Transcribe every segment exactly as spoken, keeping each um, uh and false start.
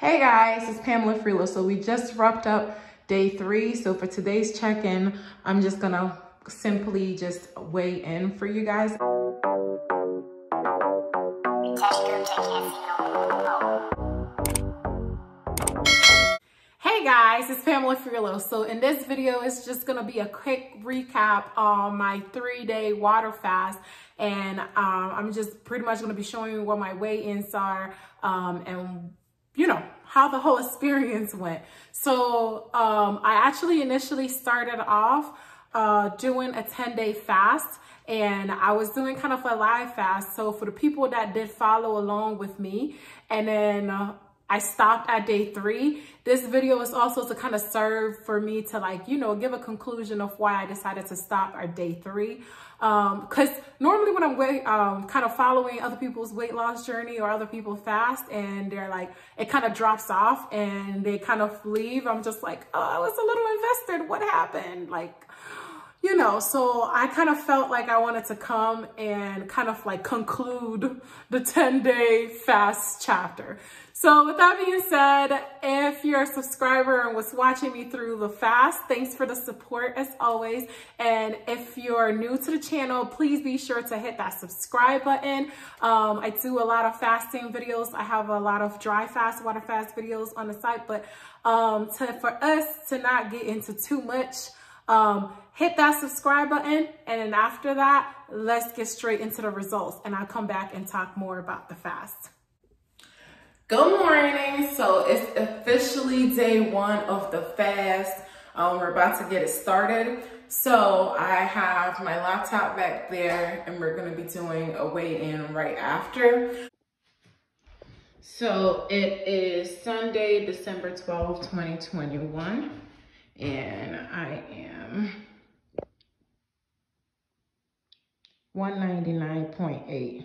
Hey guys, it's Pamela Frilot. So we just wrapped up day three. So for today's check-in, I'm just gonna simply just weigh in for you guys. Hey guys, it's Pamela Frilot. So in this video, it's just gonna be a quick recap on my three-day water fast. And um, I'm just pretty much gonna be showing you what my weigh-ins are um, and you know, how the whole experience went. So um, I actually initially started off uh, doing a ten day fast, and I was doing kind of a live fast. So for the people that did follow along with me, and then uh, I stopped at day three. This video is also to kind of serve for me to like, you know, give a conclusion of why I decided to stop at day three. Um, cause normally when I'm weight, um, kind of following other people's weight loss journey or other people's fast, and they're like, it kind of drops off and they kind of leave. I'm just like, oh, I was a little invested. What happened? Like, you know, so I kind of felt like I wanted to come and kind of like conclude the ten day fast chapter. So with that being said, if you're a subscriber and was watching me through the fast, thanks for the support as always. And if you're new to the channel, please be sure to hit that subscribe button. Um, I do a lot of fasting videos. I have a lot of dry fast, water fast videos on the site, but um, to, for us to not get into too much, um, hit that subscribe button, and then after that, let's get straight into the results, and I'll come back and talk more about the fast. Good morning. So it's officially day one of the fast. Um, we're about to get it started. So I have my laptop back there, and we're going to be doing a weigh-in right after. So it is Sunday, December twelfth, twenty twenty-one, and I am one ninety-nine point eight.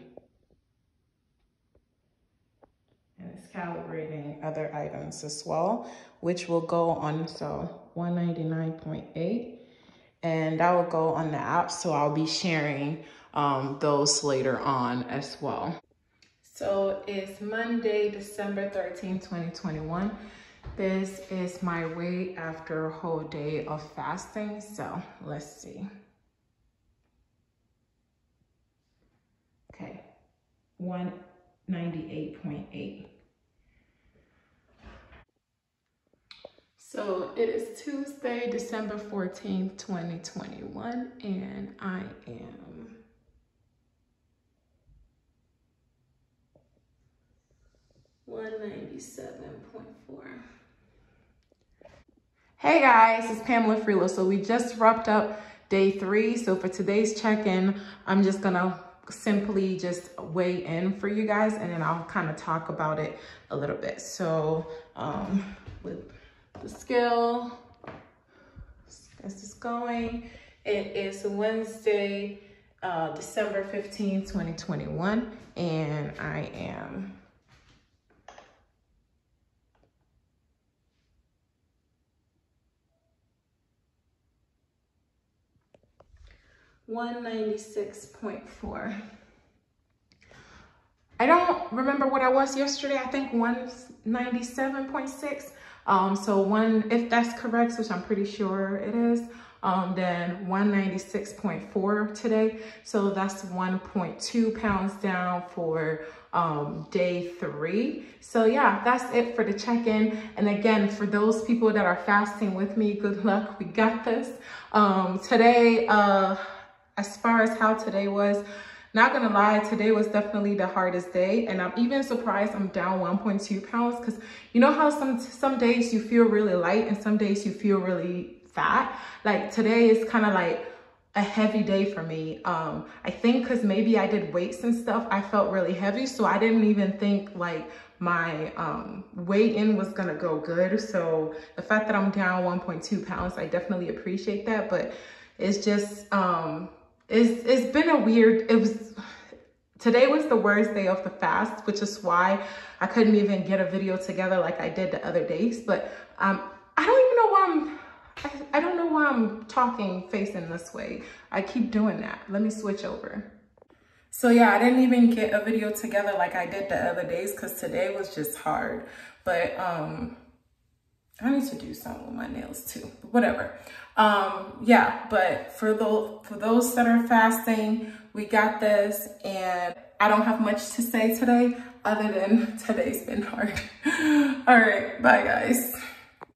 And it's calibrating other items as well, which will go on, so one ninety-nine point eight, and that will go on the app, so I'll be sharing um, those later on as well. So it's Monday, December thirteenth, twenty twenty-one. This is my weight after a whole day of fasting, so let's see. Okay, one ninety-eight point eight. So it is Tuesday, December fourteenth, twenty twenty-one, and I am one ninety-seven point four. Hey guys, it's Pamela Frilot. So we just wrapped up day three. So for today's check-in, I'm just gonna simply just weigh in for you guys, and then I'll kind of talk about it a little bit. So um, with the scale, as it's going, it is Wednesday, uh, December fifteenth, twenty twenty-one, and I am one ninety-six point four. I don't remember what I was yesterday. I think one ninety-seven point six. Um, so one, if that's correct, which I'm pretty sure it is, um, then one ninety-six point four today. So that's one point two pounds down for um, day three. So yeah, that's it for the check-in. And again, for those people that are fasting with me, good luck. We got this. Um, today, uh, as far as how today was, not gonna lie, today was definitely the hardest day, and I'm even surprised I'm down one point two pounds, because you know how some some days you feel really light and some days you feel really fat? Like today is kind of like a heavy day for me. Um, I think because maybe I did weights and stuff, I felt really heavy, so I didn't even think like my um, weigh in was gonna go good. So the fact that I'm down one point two pounds, I definitely appreciate that, but it's just, um, It's, it's been a weird, it was, today was the worst day of the fast, which is why I couldn't even get a video together like I did the other days. But um, I don't even know why I'm, I, I don't know why I'm talking facing this way. I keep doing that. Let me switch over. So yeah, I didn't even get a video together like I did the other days because today was just hard. But um, I need to do something with my nails too, but whatever. Um, yeah, but for those, for those that are fasting, we got this, and I don't have much to say today other than today's been hard. All right, bye guys.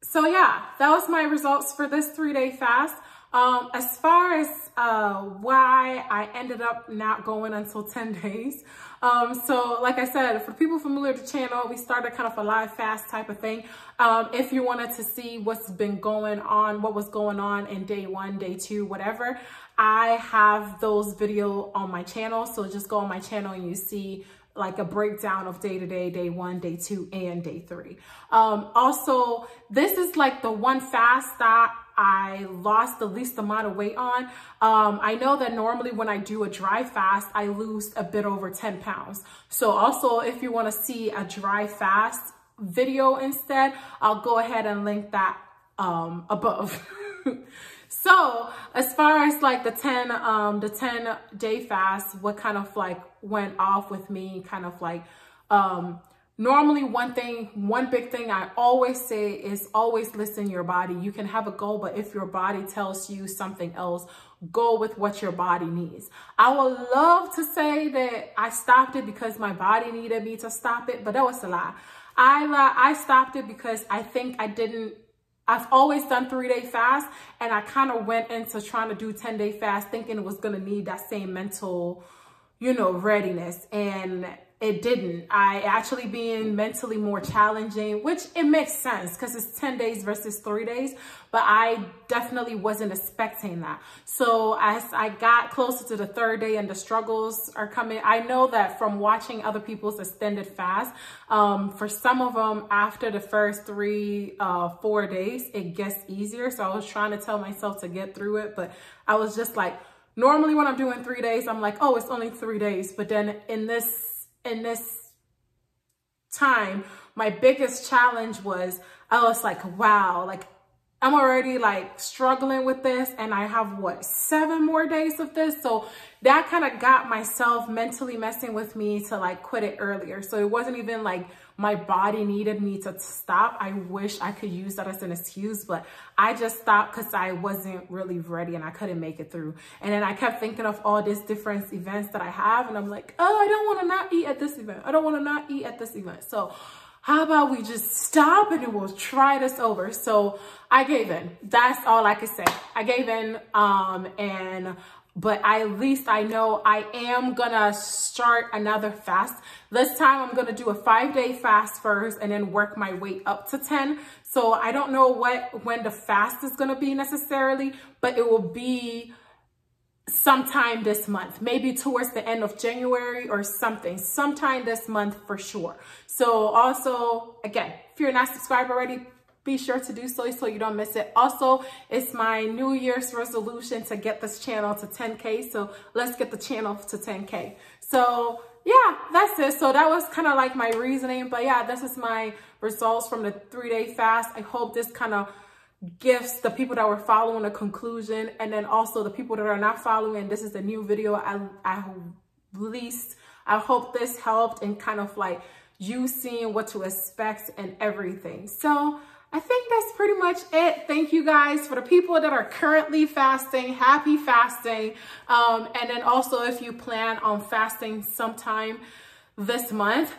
So yeah, that was my results for this three-day fast. Um, as far as uh, why I ended up not going until ten days. Um, so like I said, for people familiar with the channel, we started kind of a live fast type of thing. Um, if you wanted to see what's been going on, what was going on in day one, day two, whatever, I have those video on my channel. So just go on my channel and you see like a breakdown of day to day, day one, day two, and day three. Um, also, this is like the one fast that I lost the least amount of weight on. Um, I know that normally when I do a dry fast, I lose a bit over ten pounds. So also, if you wanna see a dry fast video instead, I'll go ahead and link that um, above. So as far as like the ten, um, the ten day fast, what kind of like went off with me, kind of like, um, normally one thing, one big thing I always say is always listen to your body. You can have a goal, but if your body tells you something else, go with what your body needs. I would love to say that I stopped it because my body needed me to stop it, but that was a lie. I, I stopped it because I think I didn't, I've always done three-day fast, and I kind of went into trying to do ten-day fast thinking it was going to need that same mental, you know, readiness, and it didn't. I actually being mentally more challenging, which it makes sense because it's ten days versus three days, but I definitely wasn't expecting that. So as I got closer to the third day and the struggles are coming, I know that from watching other people's extended fast, um, for some of them after the first three, uh, four days, it gets easier. So I was trying to tell myself to get through it, but I was just like, normally when I'm doing three days, I'm like, oh, it's only three days. But then in this, in this time, my biggest challenge was, I was like, wow, like I'm already like struggling with this, and I have what, seven more days of this. So that kind of got myself mentally messing with me to like quit it earlier. So it wasn't even like my body needed me to stop. I wish I could use that as an excuse, but I just stopped because I wasn't really ready and I couldn't make it through. And then I kept thinking of all these different events that I have, and I'm like, oh, I don't want to not eat at this event. I don't want to not eat at this event. So how about we just stop and we'll try this over? So I gave in. That's all I could say. I gave in, um, and but at least I know I am gonna start another fast. This time I'm gonna do a five-day fast first and then work my way up to ten. So I don't know what when the fast is gonna be necessarily, but it will be sometime this month, maybe towards the end of January or something, sometime this month for sure. So also, again, if you're not subscribed already, be sure to do so so you don't miss it. Also, it's my New Year's resolution to get this channel to ten K. So let's get the channel to ten K. So yeah, that's it. So that was kind of like my reasoning, but yeah, this is my results from the three-day fast. I hope this kind of gifts the people that were following a conclusion, and then also the people that are not following, this is a new video I, I released. I hope this helped in kind of like you seeing what to expect and everything. So I think that's pretty much it. Thank you guys. For the people that are currently fasting, happy fasting. Um, and then also if you plan on fasting sometime this month,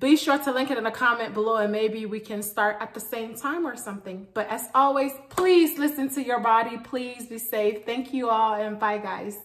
be sure to link it in a comment below, and maybe we can start at the same time or something. But as always, please listen to your body. Please be safe. Thank you all, and bye guys.